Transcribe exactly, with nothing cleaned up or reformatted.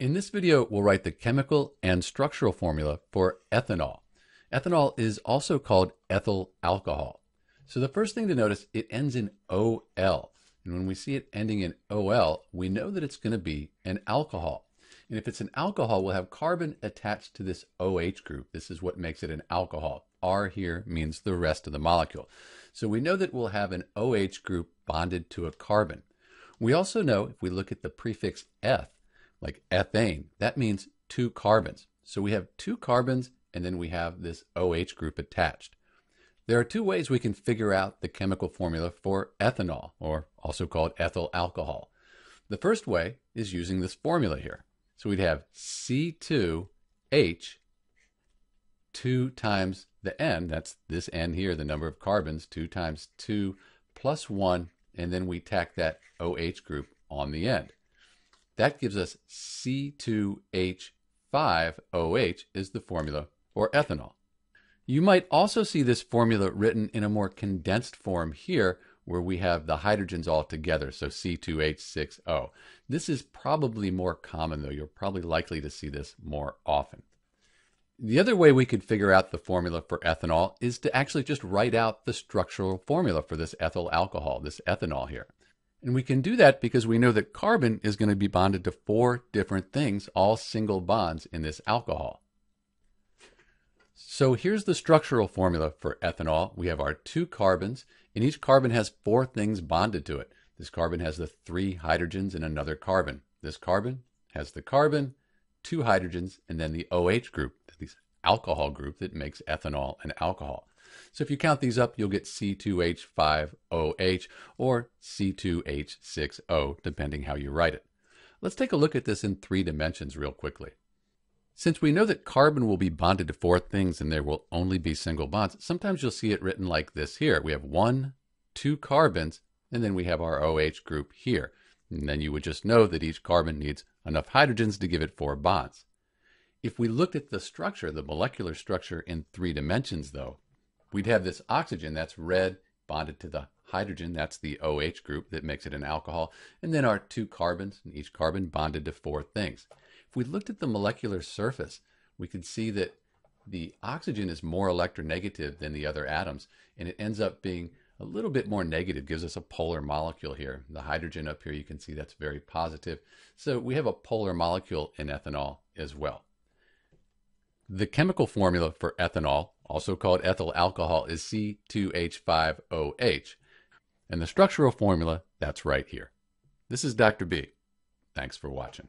In this video, we'll write the chemical and structural formula for ethanol. Ethanol is also called ethyl alcohol. So the first thing to notice, it ends in O L. And when we see it ending in O L, we know that it's going to be an alcohol. And if it's an alcohol, we'll have carbon attached to this O H group. This is what makes it an alcohol. R here means the rest of the molecule. So we know that we'll have an O H group bonded to a carbon. We also know, if we look at the prefix eth, like ethane, that means two carbons. So we have two carbons, and then we have this O H group attached. There are two ways we can figure out the chemical formula for ethanol, or also called ethyl alcohol. The first way is using this formula here. So we'd have C two H, two times the N, that's this N here, the number of carbons, two times two plus one, and then we tack that O H group on the end. That gives us C two H five O H is the formula for ethanol. You might also see this formula written in a more condensed form here, where we have the hydrogens all together, so C two H six O. This is probably more common, though. You're probably likely to see this more often. The other way we could figure out the formula for ethanol is to actually just write out the structural formula for this ethyl alcohol, this ethanol here. And we can do that because we know that carbon is going to be bonded to four different things, all single bonds in this alcohol. So here's the structural formula for ethanol. We have our two carbons, and each carbon has four things bonded to it. This carbon has the three hydrogens and another carbon. This carbon has the carbon, two hydrogens, and then the O H group, this alcohol group that makes ethanol an alcohol. So if you count these up, you'll get C two H five O H or C two H six O, depending how you write it. Let's take a look at this in three dimensions real quickly. Since we know that carbon will be bonded to four things and there will only be single bonds, sometimes you'll see it written like this here. We have one, two carbons, and then we have our O H group here. And then you would just know that each carbon needs enough hydrogens to give it four bonds. If we looked at the structure, the molecular structure in three dimensions though, we'd have this oxygen, that's red, bonded to the hydrogen, that's the O H group that makes it an alcohol, and then our two carbons, and each carbon bonded to four things. If we looked at the molecular surface, we could see that the oxygen is more electronegative than the other atoms, and it ends up being a little bit more negative, gives us a polar molecule here. The hydrogen up here, you can see that's very positive. So we have a polar molecule in ethanol as well. The chemical formula for ethanol, also called ethyl alcohol, is C two H five O H. And the structural formula, that's right here. This is Doctor B. Thanks for watching.